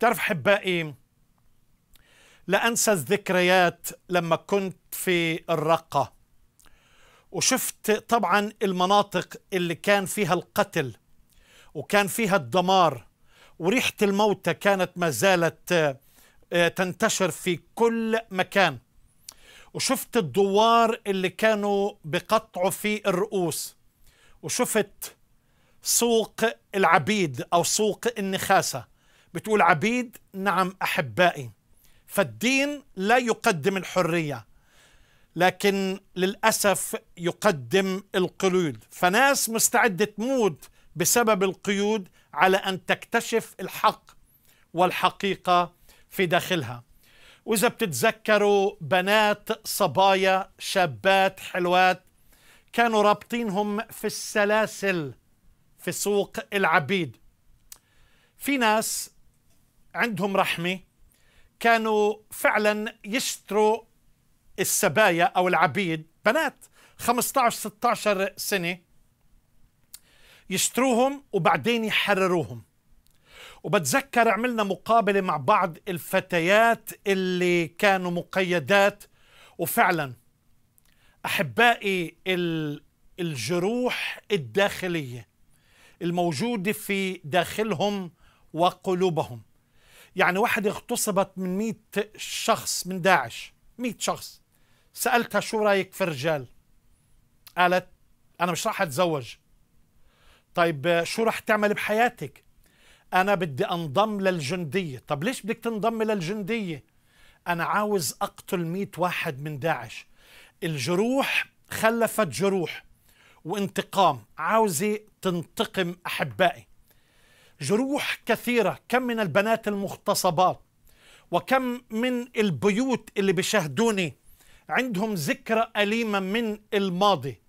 بتعرف حبائي لا أنسى الذكريات لما كنت في الرقة وشفت طبعا المناطق اللي كان فيها القتل وكان فيها الدمار وريحة الموتى كانت ما زالت تنتشر في كل مكان، وشفت الدوار اللي كانوا بقطعوا فيه الرؤوس، وشفت سوق العبيد أو سوق النخاسة. بتقول عبيد؟ نعم أحبائي، فالدين لا يقدم الحرية لكن للأسف يقدم القيود، فناس مستعدة تموت بسبب القيود على أن تكتشف الحق والحقيقة في داخلها. وإذا بتتذكروا بنات، صبايا، شابات، حلوات كانوا رابطينهم في السلاسل في سوق العبيد. في ناس عندهم رحمة كانوا فعلا يشتروا السبايا أو العبيد، بنات 15-16 سنة، يشتروهم وبعدين يحرروهم. وبتذكر عملنا مقابلة مع بعض الفتيات اللي كانوا مقيدات، وفعلا أحبائي الجروح الداخلية الموجودة في داخلهم وقلوبهم. يعني واحدة اغتصبت من 100 شخص من داعش، 100 شخص، سألتها شو رأيك في الرجال؟ قالت أنا مش راح أتزوج. طيب شو راح تعمل بحياتك؟ أنا بدي أنضم للجندية. طب ليش بدك تنضم للجندية؟ أنا عاوز أقتل 100 واحد من داعش. الجروح خلفت جروح وانتقام، عاوزة تنتقم أحبائي. جروح كثيرة، كم من البنات المغتصبات وكم من البيوت اللي بيشاهدوني عندهم ذكرى أليمة من الماضي.